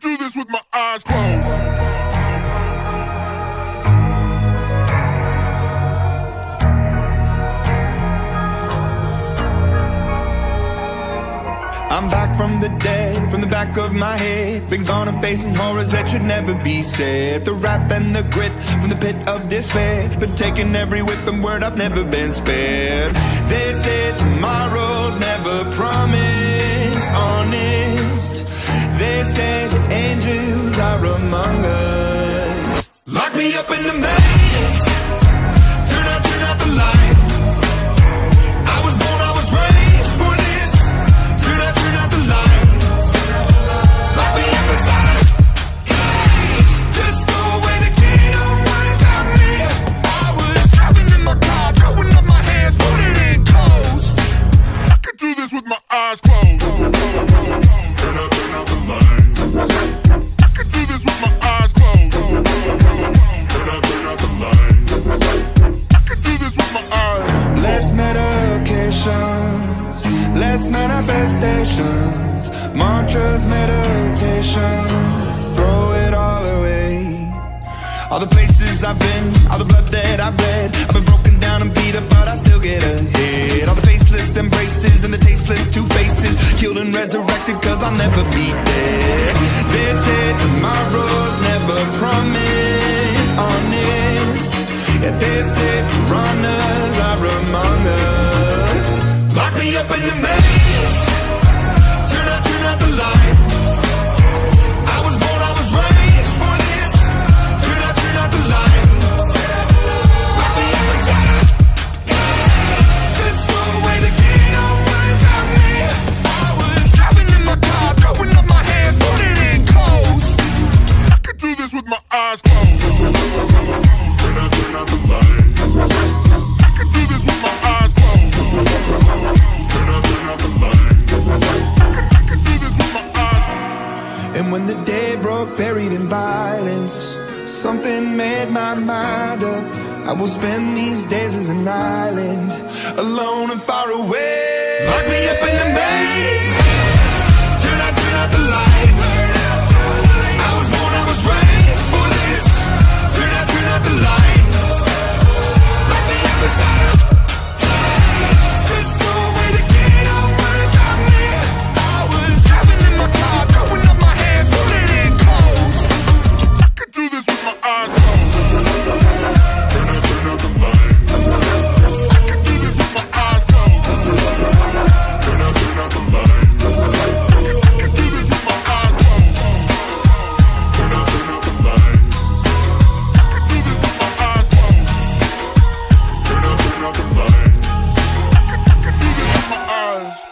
can't do this with my eyes closed. I'm back from the dead, from the back of my head. Been gone and facing horrors that should never be said. The wrath and the grit from the pit of despair. Been taking every whip and word, I've never been spared. They say tomorrow's never promised, honest. They say that angels are among us. Lock me up in the maze. Turn out the light. Less manifestations, mantras, meditation, throw it all away. All the places I've been, all the blood that I've bled. I've been broken down and beat up, but I still get ahead. All the faceless embraces and the tasteless two faces, killed and resurrected, cause I'll never be dead. They say tomorrow's never promised, honest. Yeah, they say piranhas are among us. Lock me up in the maze. Turn out the lights. I was born, I was raised for this. Turn out the lights. Lock me up inside a cage. Just no way to get over about me. I was driving in my car, throwing up my hands, burning in coals. I could do this with my eyes closed. Turn out the lights. I could do this with my eyes closed. Turn out the lights. I could do this with my eyes. And when the day broke, buried in violence, something made my mind up. I will spend these days as an island, alone and far away. Lock me up in the maze. Turn out the lights. I was born, I was raised for this. Turn out the lights. Lock me up inside.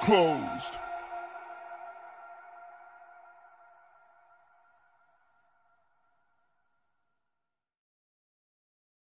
Closed.